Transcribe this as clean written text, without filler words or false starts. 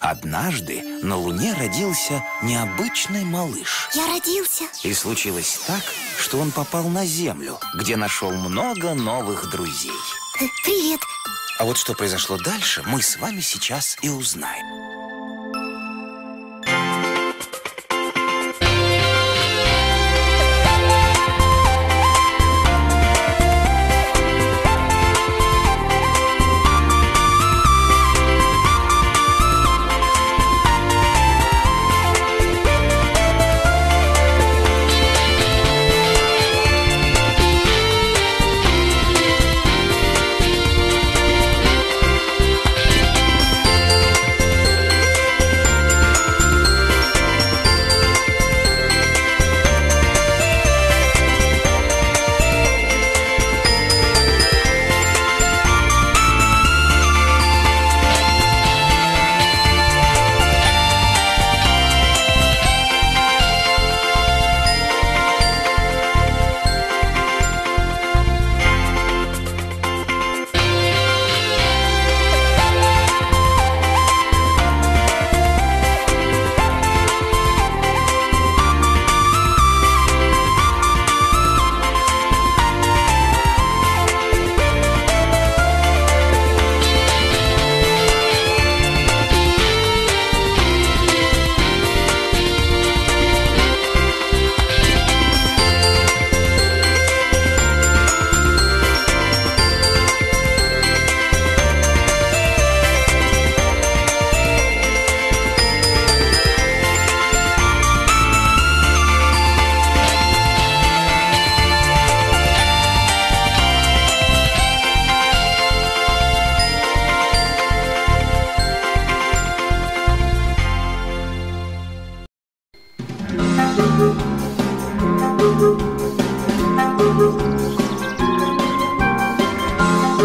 Однажды на Луне родился необычный малыш. Я родился. И случилось так, что он попал на Землю, где нашел много новых друзей. Привет. А вот что произошло дальше, мы с вами сейчас и узнаем.